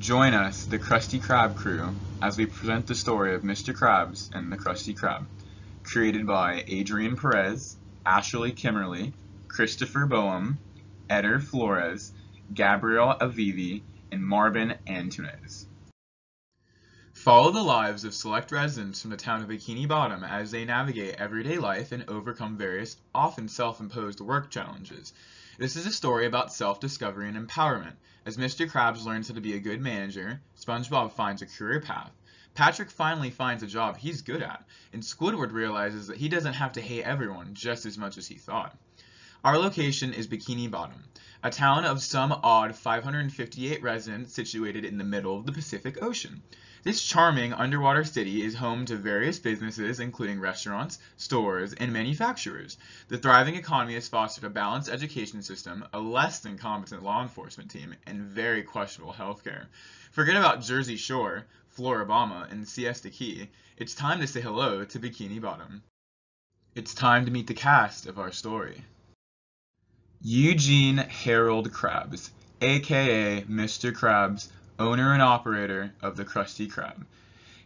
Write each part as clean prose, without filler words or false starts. Join us, the Krusty Krab crew, as we present the story of Mr. Krabs and the Krusty Krab, created by Adrian Perez, Ashley Kimmerly, Christopher Boehm, Eder Flores, Gabrielle Avivi, and Marvin Antunes. Follow the lives of select residents from the town of Bikini Bottom as they navigate everyday life and overcome various, often self-imposed work challenges. This is a story about self-discovery and empowerment. As Mr. Krabs learns how to be a good manager, SpongeBob finds a career path, Patrick finally finds a job he's good at, and Squidward realizes that he doesn't have to hate everyone just as much as he thought. Our location is Bikini Bottom, a town of some odd 558 residents situated in the middle of the Pacific Ocean. This charming underwater city is home to various businesses including restaurants, stores, and manufacturers. The thriving economy has fostered a balanced education system, a less than competent law enforcement team, and very questionable healthcare. Forget about Jersey Shore, Floribama, and Siesta Key. It's time to say hello to Bikini Bottom. It's time to meet the cast of our story. Eugene Harold Krabs, aka Mr. Krabs, owner and operator of the Krusty Krab.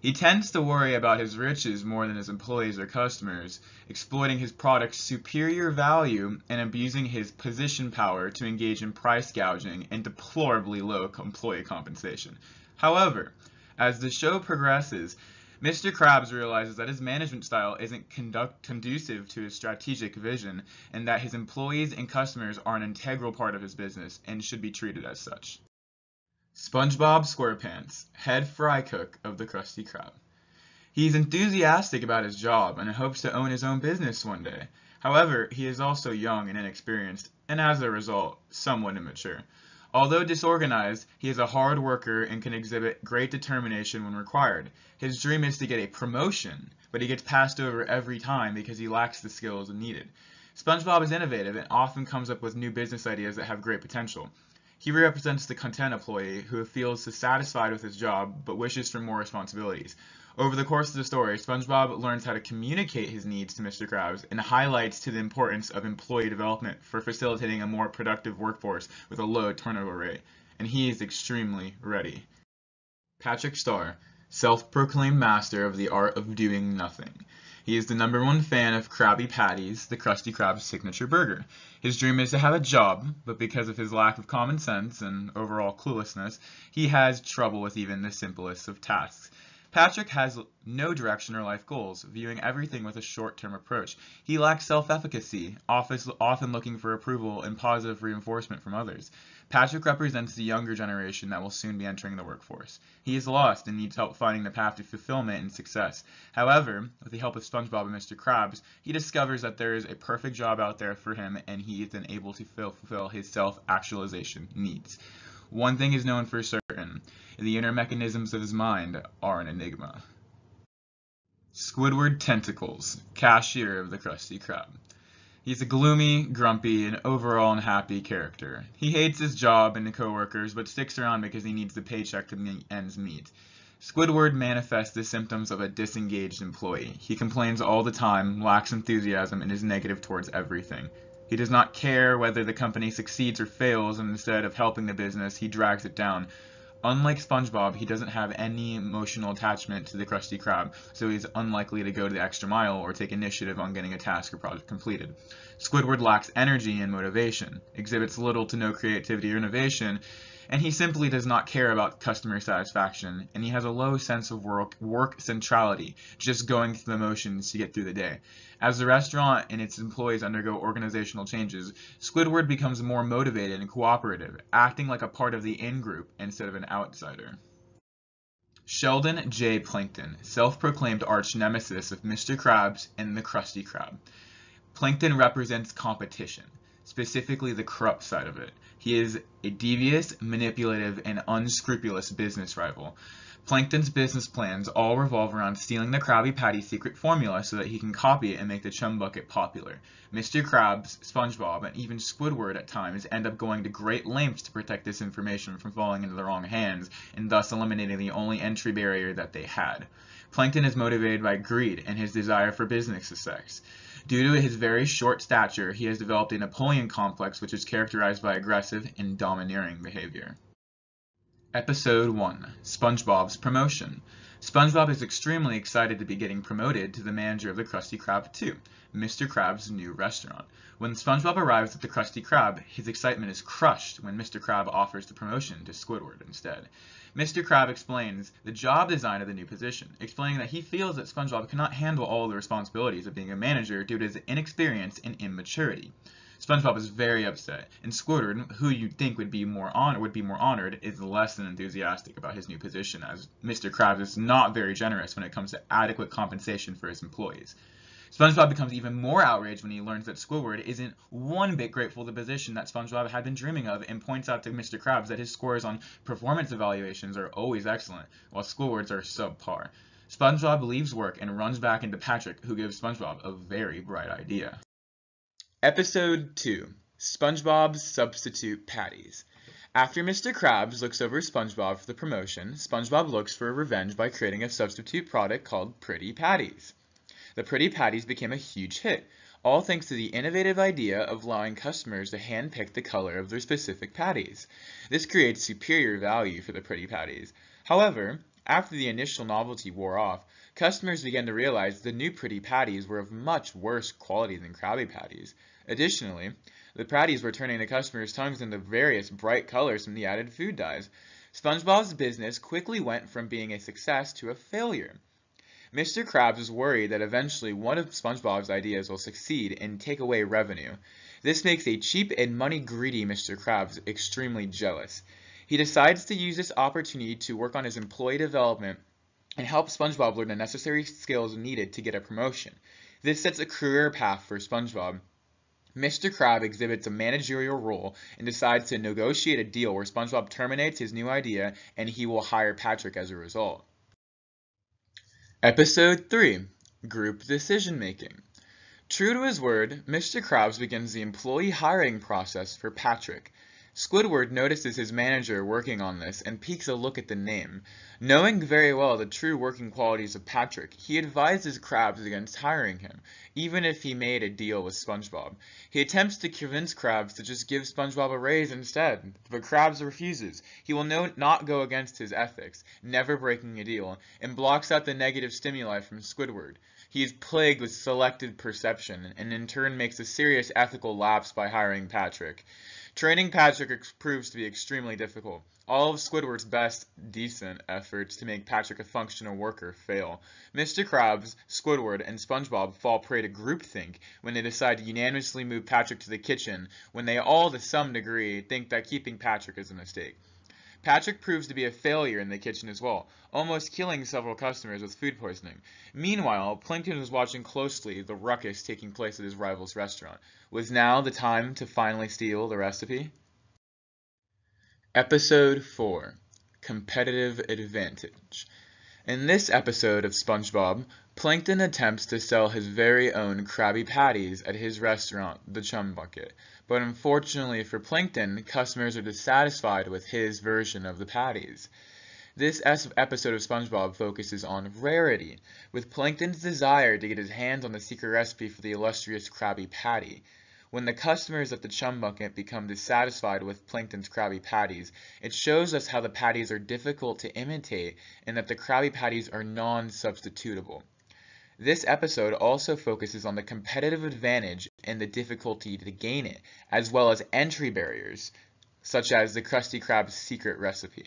He tends to worry about his riches more than his employees or customers, exploiting his product's superior value and abusing his position power to engage in price gouging and deplorably low employee compensation. However, as the show progresses, Mr. Krabs realizes that his management style isn't conducive to his strategic vision and that his employees and customers are an integral part of his business and should be treated as such. SpongeBobSquarepants, head fry cook of the Krusty Krab. He's enthusiastic about his job and hopes to own his own business one day. However, he is also young and inexperienced, and as a result, somewhat immature. Although disorganized, he is a hard worker and can exhibit great determination when required. His dream is to get a promotion, but he gets passed over every time because he lacks the skills needed. SpongeBob is innovative and often comes up with new business ideas that have great potential. He represents the content employee who feels dissatisfied with his job but wishes for more responsibilities. Over the course of the story, SpongeBob learns how to communicate his needs to Mr. Krabs and highlights the importance of employee development for facilitating a more productive workforce with a low turnover rate, and he is extremely ready. Patrick Starr, self-proclaimed master of the art of doing nothing. He is the #1 fan of Krabby Patties, the Krusty Krab's signature burger. His dream is to have a job, but because of his lack of common sense and overall cluelessness, he has trouble with even the simplest of tasks. Patrick has no direction or life goals, viewing everything with a short-term approach. He lacks self-efficacy, often looking for approval and positive reinforcement from others. Patrick represents the younger generation that will soon be entering the workforce. He is lost and needs help finding the path to fulfillment and success. However, with the help of SpongeBob and Mr. Krabs, he discovers that there is a perfect job out there for him, and he is then able to fulfill his self-actualization needs. One thing is known for certain, the inner mechanisms of his mind are an enigma. Squidward Tentacles, cashier of the Krusty Krab. He's a gloomy, grumpy, and overall unhappy character. He hates his job and the coworkers, but sticks around because he needs the paycheck to make ends meet. Squidward manifests the symptoms of a disengaged employee. He complains all the time, lacks enthusiasm, and is negative towards everything. He does not care whether the company succeeds or fails, and instead of helping the business, he drags it down. Unlike SpongeBob, he doesn't have any emotional attachment to the Krusty Krab, so he's unlikely to go to the extra mile or take initiative on getting a task or project completed. Squidward lacks energy and motivation, exhibits little to no creativity or innovation, and he simply does not care about customer satisfaction, and he has a low sense of work centrality, just going through the motions to get through the day. As the restaurant and its employees undergo organizational changes, Squidward becomes more motivated and cooperative, acting like a part of the in-group instead of an outsider. Sheldon J. Plankton, self-proclaimed arch-nemesis of Mr. Krabs and the Krusty Krab. Plankton represents competition, specifically the corrupt side of it. He is a devious, manipulative, and unscrupulous business rival. Plankton's business plans all revolve around stealing the Krabby Patty secret formula so that he can copy it and make the Chum Bucket popular. Mr. Krabs, SpongeBob, and even Squidward at times end up going to great lengths to protect this information from falling into the wrong hands, and thus eliminating the only entry barrier that they had. Plankton is motivated by greed and his desire for business success. Due to his very short stature, he has developed a Napoleon complex, which is characterized by aggressive and domineering behavior. Episode 1, SpongeBob's Promotion. SpongeBob is extremely excited to be getting promoted to the manager of the Krusty Krab 2, Mr. Krab's new restaurant. When SpongeBob arrives at the Krusty Krab, his excitement is crushed when Mr. Krab offers the promotion to Squidward instead. Mr. Krab explains the job design of the new position, explaining that he feels that SpongeBob cannot handle all the responsibilities of being a manager due to his inexperience and immaturity. SpongeBob is very upset, and Squidward, who you'd think would be more honored, is less than enthusiastic about his new position, as Mr. Krabs is not very generous when it comes to adequate compensation for his employees. SpongeBob becomes even more outraged when he learns that Squidward isn't one bit grateful for the position that SpongeBob had been dreaming of, and points out to Mr. Krabs that his scores on performance evaluations are always excellent, while Squidward's are subpar. SpongeBob leaves work and runs back into Patrick, who gives SpongeBob a very bright idea. Episode 2, SpongeBob's Substitute Patties. After Mr. Krabs looks over SpongeBob for the promotion, SpongeBob looks for revenge by creating a substitute product called Pretty Patties. The Pretty Patties became a huge hit, all thanks to the innovative idea of allowing customers to handpick the color of their specific patties. This creates superior value for the Pretty Patties. However, after the initial novelty wore off, customers began to realize the new Pretty Patties were of much worse quality than Krabby Patties. Additionally, the patties were turning the customers' tongues into various bright colors from the added food dyes. SpongeBob's business quickly went from being a success to a failure. Mr. Krabs is worried that eventually one of SpongeBob's ideas will succeed and take away revenue. This makes a cheap and money-greedy Mr. Krabs extremely jealous. He decides to use this opportunity to work on his employee development and help SpongeBob learn the necessary skills needed to get a promotion. This sets a career path for SpongeBob. Mr. Krab exhibits a managerial role and decides to negotiate a deal where SpongeBob terminates his new idea and he will hire Patrick as a result. Episode 3, Group Decision Making. True to his word, Mr. Krabs begins the employee hiring process for Patrick. Squidward notices his manager working on this and peeks a look at the name. Knowing very well the true working qualities of Patrick, he advises Krabs against hiring him, even if he made a deal with SpongeBob. He attempts to convince Krabs to just give SpongeBob a raise instead, but Krabs refuses. He will not go against his ethics, never breaking a deal, and blocks out the negative stimuli from Squidward. He is plagued with selective perception and in turn makes a serious ethical lapse by hiring Patrick. Training Patrick proves to be extremely difficult. All of Squidward's best decent efforts to make Patrick a functional worker fail. Mr. Krabs, Squidward, and SpongeBob fall prey to groupthink when they decide to unanimously move Patrick to the kitchen when they all to some degree think that keeping Patrick is a mistake. Patrick proves to be a failure in the kitchen as well, almost killing several customers with food poisoning. Meanwhile, Plankton was watching closely the ruckus taking place at his rival's restaurant. Was now the time to finally steal the recipe? Episode 4, Competitive Advantage. In this episode of SpongeBob, Plankton attempts to sell his very own Krabby Patties at his restaurant, the Chum Bucket, but unfortunately for Plankton, customers are dissatisfied with his version of the patties. This episode of SpongeBob focuses on rarity, with Plankton's desire to get his hands on the secret recipe for the illustrious Krabby Patty. When the customers at the Chum Bucket become dissatisfied with Plankton's Krabby Patties, it shows us how the patties are difficult to imitate and that the Krabby Patties are non-substitutable. This episode also focuses on the competitive advantage and the difficulty to gain it, as well as entry barriers, such as the Krusty Krab's secret recipe.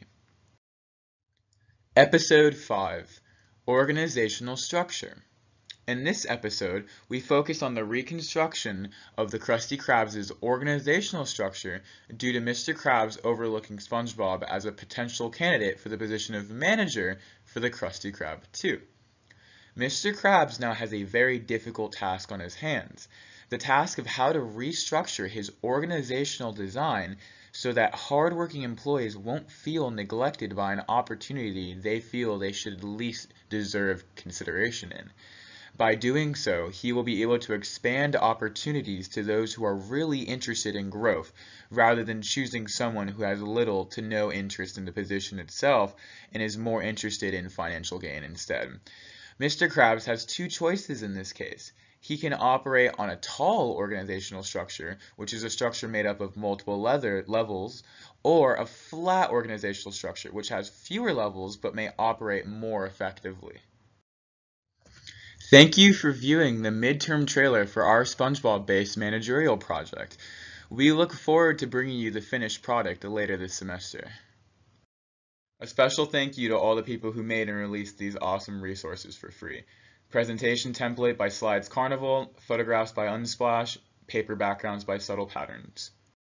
Episode 5, Organizational Structure. In this episode, we focus on the reconstruction of the Krusty Krabs' organizational structure due to Mr. Krabs overlooking SpongeBob as a potential candidate for the position of manager for the Krusty Krab 2. Mr. Krabs now has a very difficult task on his hands, the task of how to restructure his organizational design so that hardworking employees won't feel neglected by an opportunity they feel they should at least deserve consideration in. By doing so, he will be able to expand opportunities to those who are really interested in growth, rather than choosing someone who has little to no interest in the position itself and is more interested in financial gain instead. Mr. Krabs has two choices in this case. He can operate on a tall organizational structure, which is a structure made up of multiple levels, or a flat organizational structure which has fewer levels but may operate more effectively. Thank you for viewing the midterm trailer for our SpongeBob-based managerial project. We look forward to bringing you the finished product later this semester. A special thank you to all the people who made and released these awesome resources for free. Presentation template by Slides Carnival, photographs by Unsplash, paper backgrounds by Subtle Patterns.